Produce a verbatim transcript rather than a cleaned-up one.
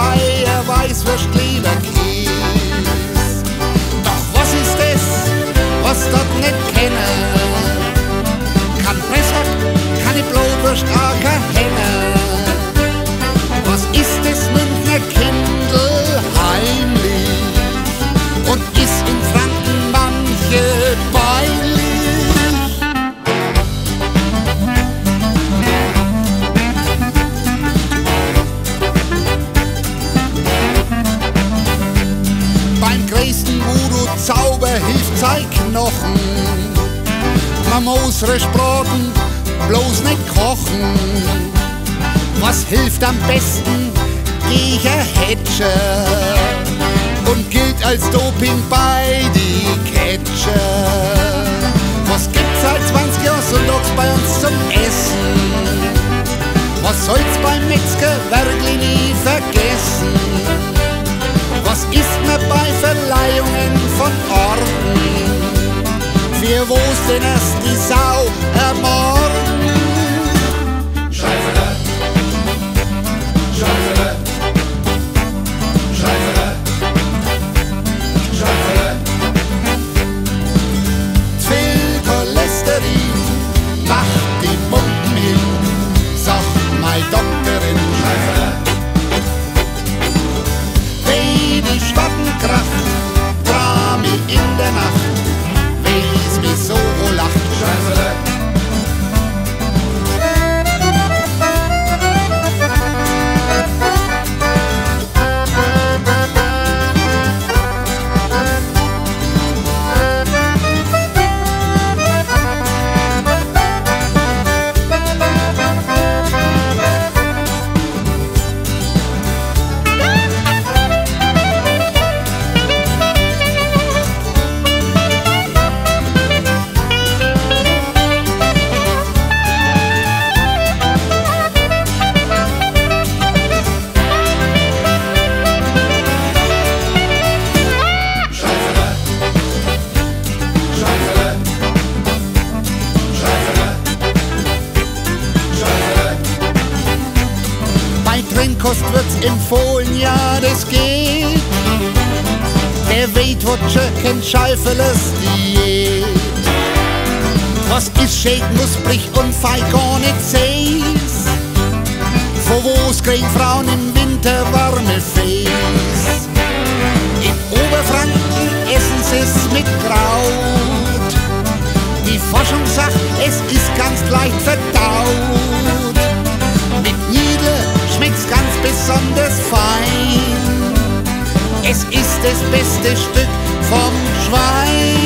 Bayer Weißwurst, Leberkäse. Doch was ist das, was dort nicht kennen? Kein Presshack, keine Blauwurst, auch kein Henne. Was ist das Münchner Kindl heimlich und ist in Franken manche beilich? Zauber hilft sein Knochen. Man muss Sprachen bloß nicht kochen. Was hilft am besten? Gegen Hedger und gilt als Doping bei die Catcher. Was gibt's seit zwanzig Jahren sonntags bei uns zum Essen? Was soll's beim Metzger wirklich nie vergessen? Was ist mir bei Verleihungen von Orden? Für wo's denn erst die Sau ermorden? Scheißere, scheißere, scheißere, scheißere. Viel Cholesterin macht die Munden hin, sagt meine Doktorin. Scheißere. Die Schwattenkraft, Drami in der Nacht, wie's mir so wohl lacht. Scheißere. Kost wird's empfohlen, ja, das geht. Der Weitwatcher kennt Scheifeles Diät. Was ist schön, knusprig und fein, gar nicht seis. Von wo's kriegen Frauen im Winter warme Fäß? In Oberfranken essen sie's mit Kraut. Die Forschung sagt, es ist ganz leicht verdaut. Mit Niedle schmeckt's ganz besonders fein. Es ist das beste Stück vom Schwein.